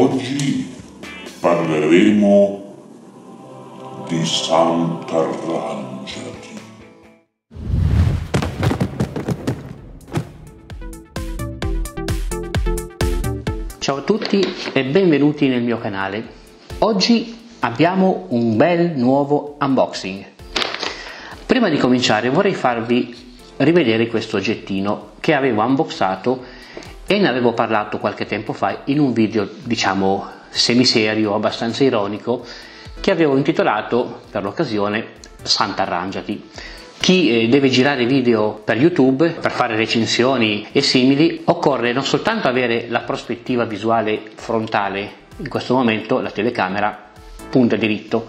Oggi parleremo di Sant'Arrangiati. Ciao a tutti e benvenuti nel mio canale. Oggi abbiamo un bel nuovo unboxing. Prima di cominciare vorrei farvi rivedere questo oggettino che avevo unboxato e ne avevo parlato qualche tempo fa in un video, diciamo, semiserio, abbastanza ironico, che avevo intitolato per l'occasione Sant'Arrangiati. Chi deve girare video per YouTube, per fare recensioni e simili, occorre non soltanto avere la prospettiva visuale frontale, in questo momento la telecamera punta diritto,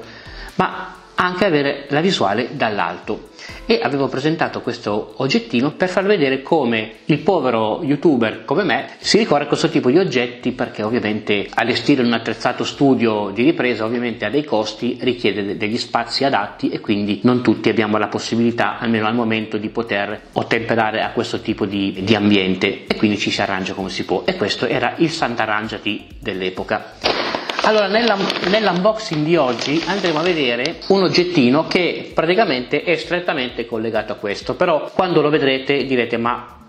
ma anche avere la visuale dall'alto, e avevo presentato questo oggettino per far vedere come il povero youtuber come me si ricorre a questo tipo di oggetti, perché ovviamente allestire un attrezzato studio di ripresa ovviamente ha dei costi, richiede degli spazi adatti e quindi non tutti abbiamo la possibilità, almeno al momento, di poter ottemperare a questo tipo di ambiente, e quindi ci si arrangia come si può, e questo era il Sant'Arrangiati dell'epoca. Allora, nell'unboxing di oggi andremo a vedere un oggettino che praticamente è strettamente collegato a questo, però quando lo vedrete direte ma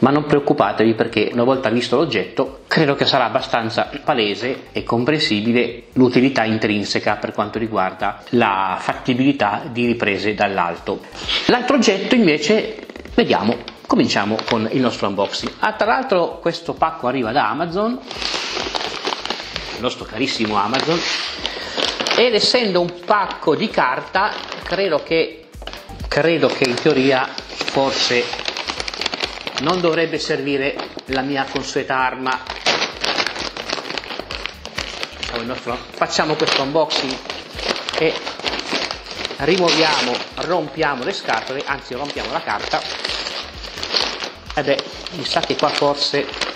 non preoccupatevi, perché una volta visto l'oggetto credo che sarà abbastanza palese e comprensibile l'utilità intrinseca per quanto riguarda la fattibilità di riprese dall'alto. L'altro oggetto invece vediamo, cominciamo con il nostro unboxing. Tra l'altro questo pacco arriva da Amazon, il nostro carissimo Amazon, ed essendo un pacco di carta credo che in teoria forse non dovrebbe servire la mia consueta arma. Facciamo questo unboxing e rompiamo le scatole, anzi rompiamo la carta. E beh, mi sa che qua forse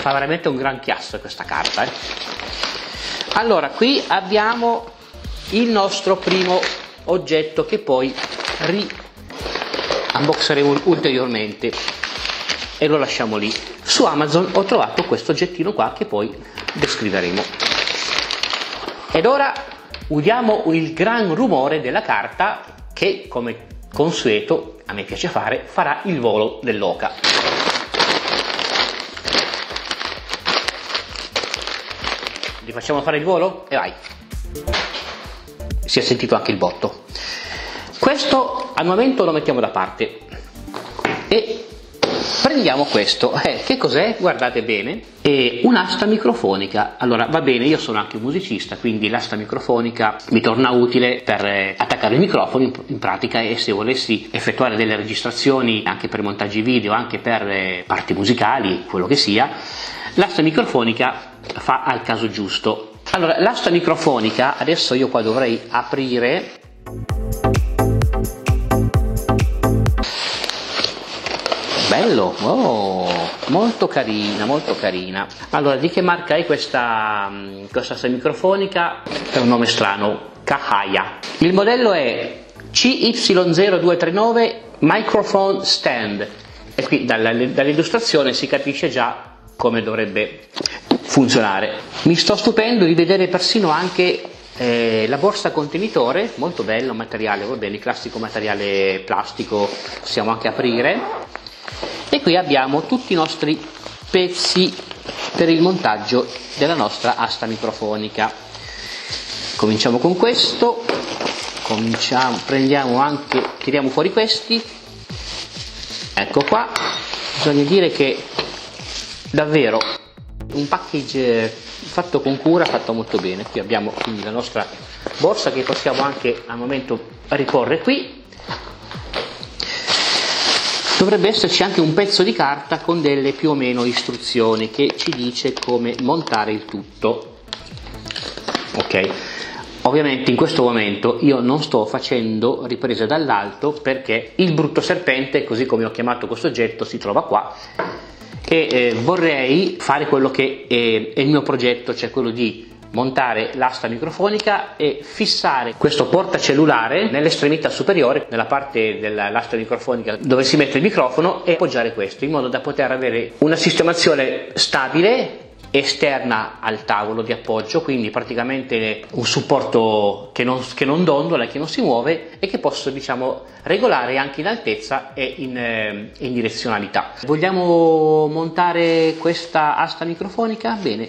fa veramente un gran chiasso questa carta, eh. Allora, qui abbiamo il nostro primo oggetto che poi unboxeremo ulteriormente e lo lasciamo lì. Su Amazon ho trovato questo oggettino qua che poi descriveremo. Ed ora udiamo il gran rumore della carta che, come consueto, a me piace fare, farà il volo dell'oca. Li facciamo fare il volo? E vai! Si è sentito anche il botto. Questo al momento lo mettiamo da parte e prendiamo questo. Che cos'è? Guardate bene, è un'asta microfonica. Allora, va bene, io sono anche un musicista, quindi l'asta microfonica mi torna utile per attaccare il microfono in pratica, e se volessi effettuare delle registrazioni anche per montaggi video, anche per parti musicali, quello che sia, l'asta microfonica fa al caso giusto. Allora, l'asta microfonica, adesso io qua dovrei aprire, bello, oh, molto carina, molto carina. Allora, di che marca è questa asta microfonica? È un nome strano, Cahaya. Il modello è CY0239 Microphone Stand, e qui dall'illustrazione si capisce già come dovrebbe funzionare. Mi sto stupendo di vedere persino anche la borsa contenitore, molto bello materiale, va bene, il classico materiale plastico, possiamo anche aprire, e qui abbiamo tutti i nostri pezzi per il montaggio della nostra asta microfonica. Cominciamo con questo, tiriamo fuori questi, ecco qua. Bisogna dire che davvero un package fatto con cura, fatto molto bene. Qui abbiamo quindi la nostra borsa che possiamo anche al momento riporre qui. Dovrebbe esserci anche un pezzo di carta con delle più o meno istruzioni che ci dice come montare il tutto. Ok, ovviamente in questo momento io non sto facendo riprese dall'alto perché il brutto serpente, così come ho chiamato questo oggetto, si trova qua. E vorrei fare quello che è il mio progetto, cioè quello di montare l'asta microfonica e fissare questo portacellulare nell'estremità superiore, nella parte dell'asta microfonica dove si mette il microfono, e appoggiare questo in modo da poter avere una sistemazione stabile esterna al tavolo di appoggio, quindi praticamente un supporto che non dondola, che non si muove e che posso, diciamo, regolare anche in altezza e in direzionalità. Vogliamo montare questa asta microfonica? Bene.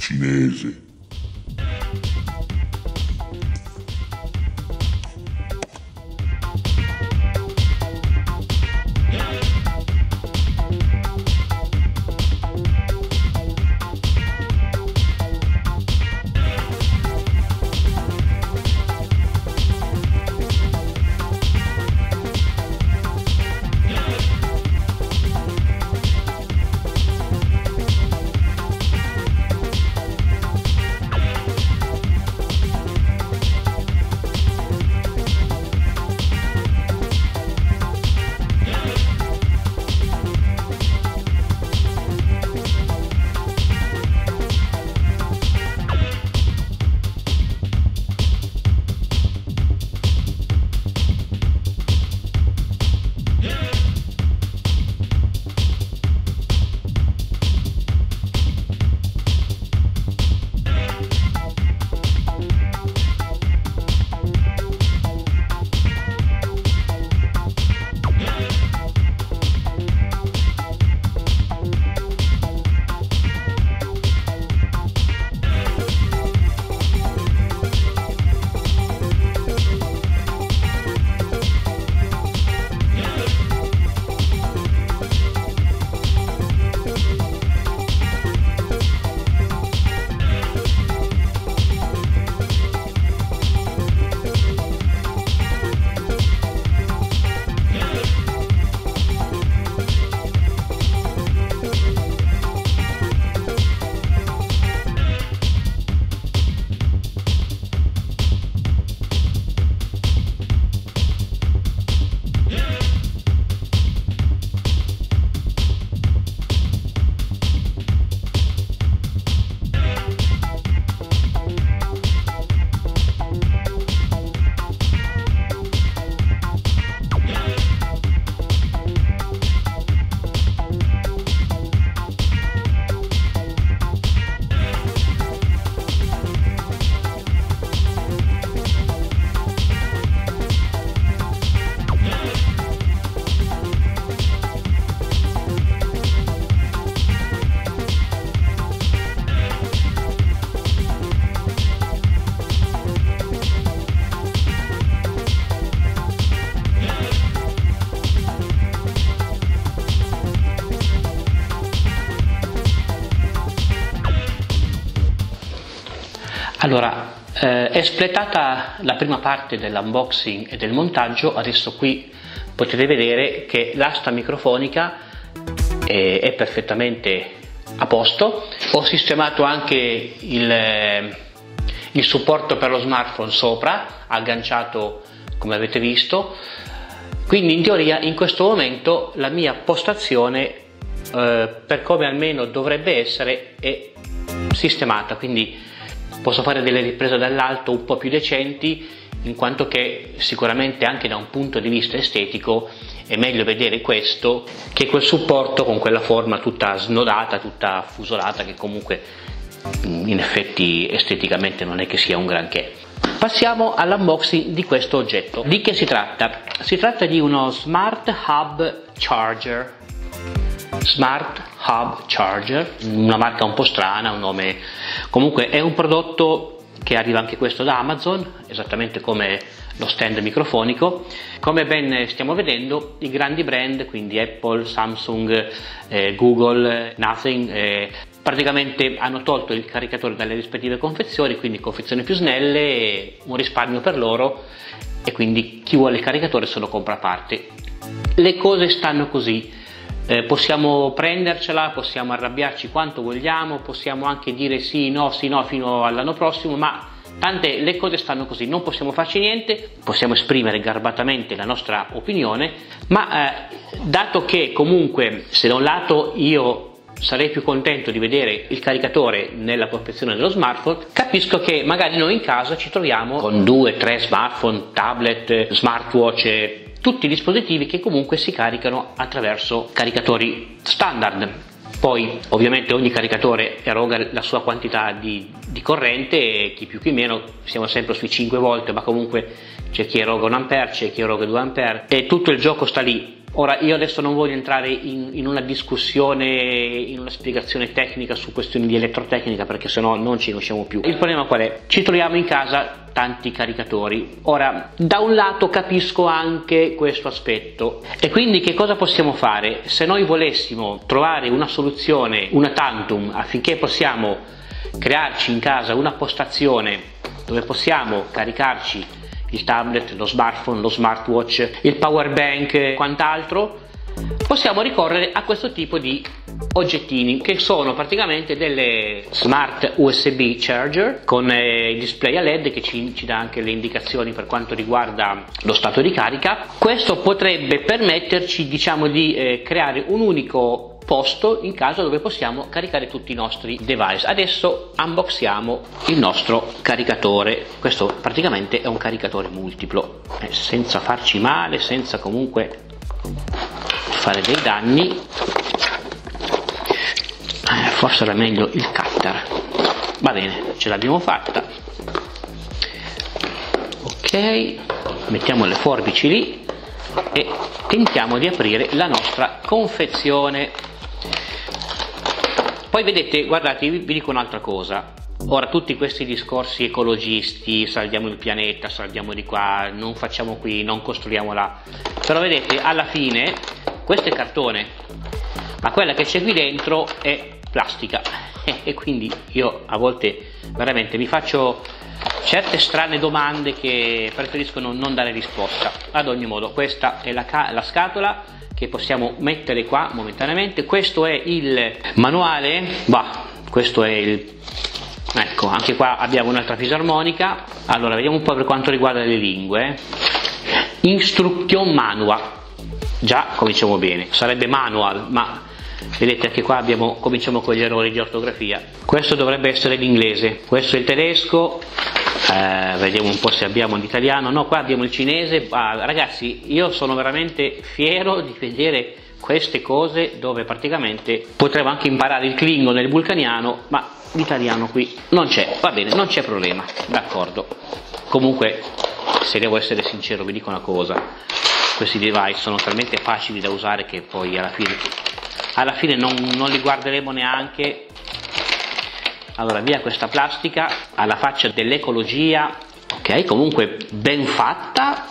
Cinese. Allora, espletata la prima parte dell'unboxing e del montaggio, adesso qui potete vedere che l'asta microfonica è perfettamente a posto. Ho sistemato anche il supporto per lo smartphone sopra, agganciato come avete visto, quindi in teoria in questo momento la mia postazione, per come almeno dovrebbe essere, è sistemata, quindi posso fare delle riprese dall'alto un po' più decenti, in quanto che sicuramente anche da un punto di vista estetico è meglio vedere questo che quel supporto con quella forma tutta snodata, tutta fusolata, che comunque in effetti esteticamente non è che sia un granché. Passiamo all'unboxing di questo oggetto. Di che si tratta? Si tratta di uno Smart Hub Charger. Smart Hub Charger, una marca un po' strana, un nome, comunque è un prodotto che arriva anche questo da Amazon, esattamente come lo stand microfonico. Come ben stiamo vedendo, i grandi brand, quindi Apple, Samsung, Google, Nothing, praticamente hanno tolto il caricatore dalle rispettive confezioni, quindi confezioni più snelle, un risparmio per loro, e quindi chi vuole il caricatore se lo compra a parte. Le cose stanno così. Possiamo prendercela, possiamo arrabbiarci quanto vogliamo, possiamo anche dire sì, no, fino all'anno prossimo, ma Tante le cose stanno così, non possiamo farci niente, possiamo esprimere garbatamente la nostra opinione, ma dato che comunque se da un lato io sarei più contento di vedere il caricatore nella confezione dello smartphone, capisco che magari noi in casa ci troviamo con 2-3 smartphone, tablet, smartwatch, tutti i dispositivi che comunque si caricano attraverso caricatori standard. Poi ovviamente ogni caricatore eroga la sua quantità di corrente, e chi più chi meno, siamo sempre sui 5 volt, ma comunque c'è chi eroga 1 ampere, c'è chi eroga 2 ampere, e tutto il gioco sta lì. Ora, io adesso non voglio entrare in una discussione, in una spiegazione tecnica su questioni di elettrotecnica, perché sennò non ci riusciamo più. Il problema qual è? Ci troviamo in casa tanti caricatori. Ora, da un lato capisco anche questo aspetto, e quindi che cosa possiamo fare? Se noi volessimo trovare una soluzione, una tantum, affinché possiamo crearci in casa una postazione dove possiamo caricarci il tablet, lo smartphone, lo smartwatch, il power bank e quant'altro, possiamo ricorrere a questo tipo di oggettini, che sono praticamente delle smart USB charger con il display a LED che ci dà anche le indicazioni per quanto riguarda lo stato di carica. Questo potrebbe permetterci, diciamo, di creare un unico posto in casa dove possiamo caricare tutti i nostri device. Adesso unboxiamo il nostro caricatore. Questo praticamente è un caricatore multiplo, senza farci male, senza comunque fare dei danni. Forse era meglio il cutter. Va bene, ce l'abbiamo fatta. Ok, mettiamo le forbici lì e tentiamo di aprire la nostra confezione. Poi vedete, guardate, vi dico un'altra cosa. Ora, tutti questi discorsi ecologisti, salviamo il pianeta, salviamo di qua, non facciamo qui, non costruiamo là. Però vedete, alla fine, questo è cartone, ma quella che c'è qui dentro è plastica. E quindi io a volte veramente mi faccio certe strane domande che preferisco non dare risposta. Ad ogni modo, questa è la scatola che possiamo mettere qua momentaneamente. Questo è il manuale, questo è il, ecco, anche qua abbiamo un'altra fisarmonica. Allora, vediamo un po' per quanto riguarda le lingue. Instruction manual, già cominciamo bene, sarebbe manual, ma vedete anche qua cominciamo con gli errori di ortografia. Questo dovrebbe essere l'inglese, questo è il tedesco. Vediamo un po' se abbiamo l'italiano. No, qua abbiamo il cinese. Ragazzi, io sono veramente fiero di vedere queste cose, dove praticamente potremmo anche imparare il klingon e il vulcaniano, ma l'italiano qui non c'è. Va bene, non c'è problema, d'accordo. Comunque, se devo essere sincero, vi dico una cosa: questi device sono talmente facili da usare che poi alla fine non li guarderemo neanche. Allora, via questa plastica, alla faccia dell'ecologia. Ok, comunque ben fatta.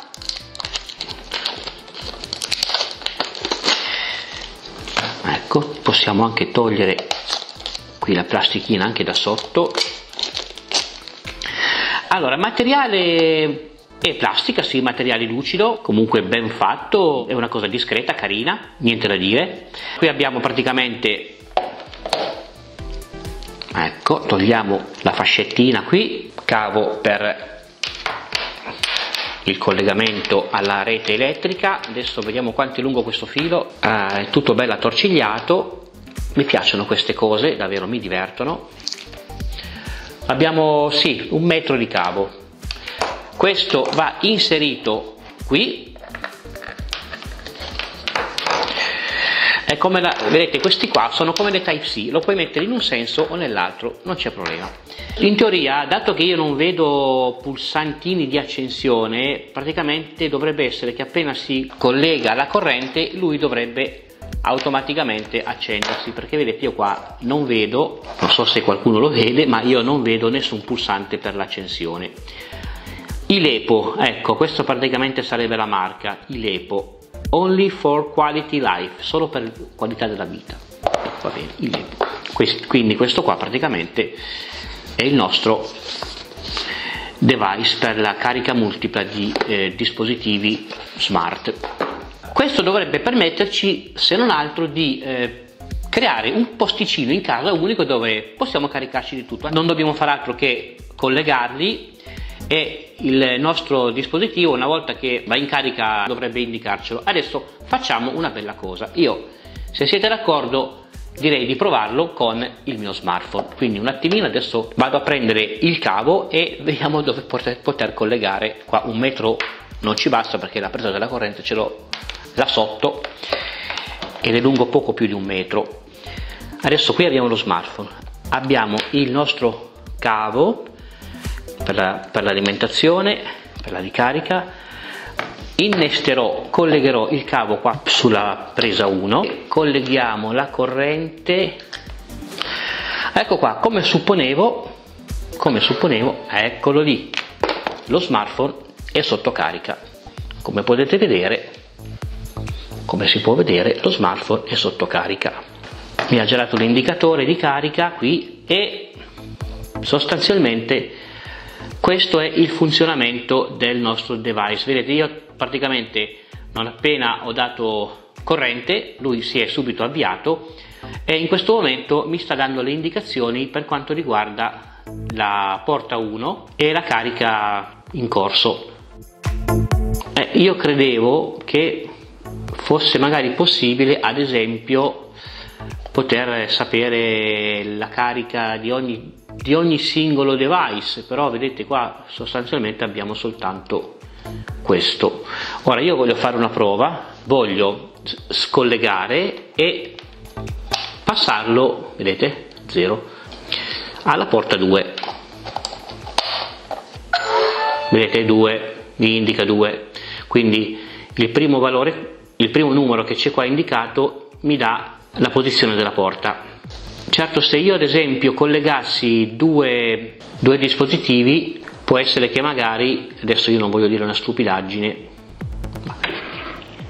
Ecco, possiamo anche togliere qui la plastichina anche da sotto. Allora, materiale è plastica, sì, materiale lucido, comunque ben fatto, è una cosa discreta, carina, niente da dire. Qui abbiamo praticamente, ecco, togliamo la fascettina qui, cavo per il collegamento alla rete elettrica. Adesso vediamo quanto è lungo questo filo. È tutto bello attorcigliato, mi piacciono queste cose, davvero mi divertono. Abbiamo, sì, 1 metro di cavo. Questo va inserito qui. È come vedete, questi qua sono come le Type-C, lo puoi mettere in un senso o nell'altro, non c'è problema. In teoria, dato che io non vedo pulsantini di accensione, praticamente dovrebbe essere che appena si collega alla corrente lui dovrebbe automaticamente accendersi, perché vedete, io qua non vedo, non so se qualcuno lo vede, ma io non vedo nessun pulsante per l'accensione. Ilepo, ecco, questo praticamente sarebbe la marca, Ilepo. Only for quality life, solo per qualità della vita. Va bene, quindi questo qua praticamente è il nostro device per la carica multipla di dispositivi smart. Questo dovrebbe permetterci, se non altro, di creare un posticino in casa unico dove possiamo caricarci di tutto, non dobbiamo fare altro che collegarli e il nostro dispositivo, una volta che va in carica, dovrebbe indicarcelo. Adesso facciamo una bella cosa, io, se siete d'accordo, direi di provarlo con il mio smartphone. Quindi un attimino adesso vado a prendere il cavo e vediamo dove poter collegare. Qua un metro non ci basta perché la presa della corrente ce l'ho là sotto ed è lungo poco più di un metro. Adesso qui abbiamo lo smartphone, abbiamo il nostro cavo per l'alimentazione, per la ricarica. Collegherò il cavo qua sulla presa 1, colleghiamo la corrente, ecco qua, come supponevo, eccolo lì, lo smartphone è sotto carica, come potete vedere, come si può vedere, lo smartphone è sotto carica, mi ha girato l'indicatore di carica qui e sostanzialmente questo è il funzionamento del nostro device. Vedete, io praticamente non appena ho dato corrente lui si è subito avviato e in questo momento mi sta dando le indicazioni per quanto riguarda la porta 1 e la carica in corso. Io credevo che fosse magari possibile, ad esempio, poter sapere la carica di ogni singolo device, però vedete qua sostanzialmente abbiamo soltanto questo. Ora io voglio fare una prova, voglio scollegare e passarlo, vedete, 0 alla porta 2, vedete 2, mi indica 2, quindi il primo valore, il primo numero che c'è qua indicato mi dà la posizione della porta. Certo, se io ad esempio collegassi due dispositivi, può essere che magari, adesso io non voglio dire una stupidaggine,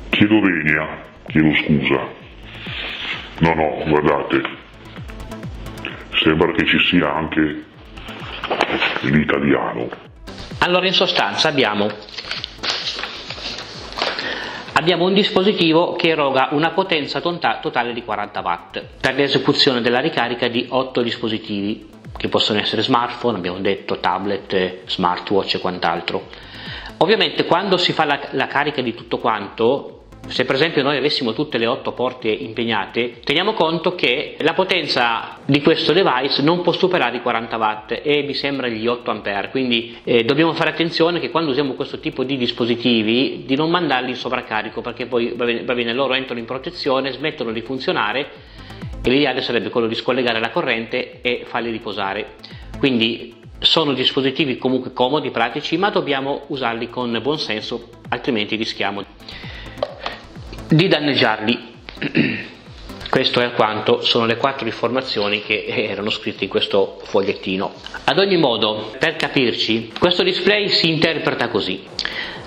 chiedo venia, chiedo scusa, no, guardate, sembra che ci sia anche l'italiano. Allora in sostanza abbiamo un dispositivo che eroga una potenza totale di 40 watt per l'esecuzione della ricarica di 8 dispositivi, che possono essere smartphone, abbiamo detto, tablet, smartwatch e quant'altro. Ovviamente quando si fa la carica di tutto quanto, se per esempio noi avessimo tutte le 8 porte impegnate, teniamo conto che la potenza di questo device non può superare i 40 watt e mi sembra gli 8 ampere, quindi dobbiamo fare attenzione che quando usiamo questo tipo di dispositivi di non mandarli in sovraccarico, perché poi va bene, loro entrano in protezione, smettono di funzionare e l'ideale sarebbe quello di scollegare la corrente e farli riposare. Quindi sono dispositivi comunque comodi, pratici, ma dobbiamo usarli con buon senso, altrimenti rischiamo di danneggiarli. Questo è quanto, sono le 4 informazioni che erano scritte in questo fogliettino. Ad ogni modo, per capirci, questo display si interpreta così: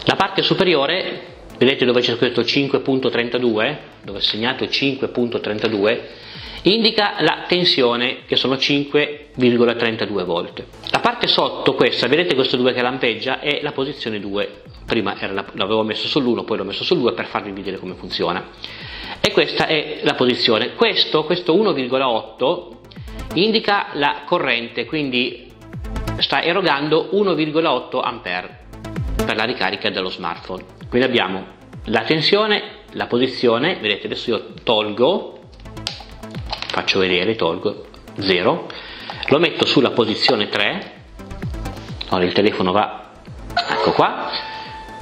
la parte superiore, vedete dove c'è scritto 5.32, dove è segnato 5.32, indica la tensione, che sono 5,32 volt. La parte sotto, questa, vedete questo 2 che lampeggia, è la posizione 2. Prima l'avevo messo sull'1, poi l'ho messo sul 2 per farvi vedere come funziona. E questa è la posizione. Questo 1,8 indica la corrente, quindi sta erogando 1,8 ampere per la ricarica dello smartphone. Quindi abbiamo la tensione, la posizione, vedete, adesso io tolgo, faccio vedere, tolgo 0, lo metto sulla posizione 3, allora il telefono va, ecco qua,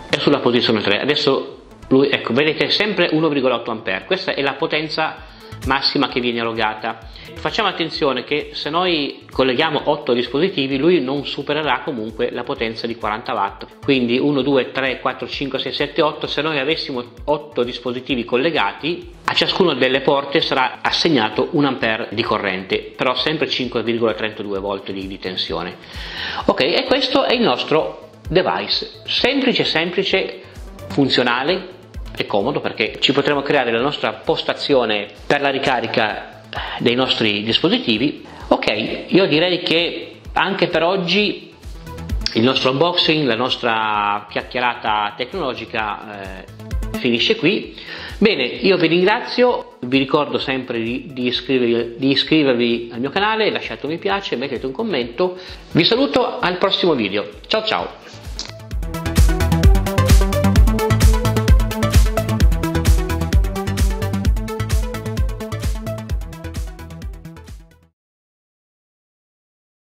è sulla posizione 3, adesso lui, ecco, vedete, è sempre 1,8 ampere, questa è la potenza massima che viene erogata. Facciamo attenzione che se noi colleghiamo 8 dispositivi lui non supererà comunque la potenza di 40 watt, quindi 1, 2, 3, 4, 5, 6, 7, 8, se noi avessimo 8 dispositivi collegati a ciascuna delle porte sarà assegnato 1 ampere di corrente, però sempre 5,32 volt di tensione. Ok, e questo è il nostro device, semplice, funzionale e comodo, perché ci potremo creare la nostra postazione per la ricarica dei nostri dispositivi. Ok, io direi che anche per oggi il nostro unboxing, la nostra chiacchierata tecnologica finisce qui. Bene, io vi ringrazio, vi ricordo sempre di iscrivervi al mio canale, lasciate un mi piace, mettete un commento. Vi saluto al prossimo video, ciao ciao!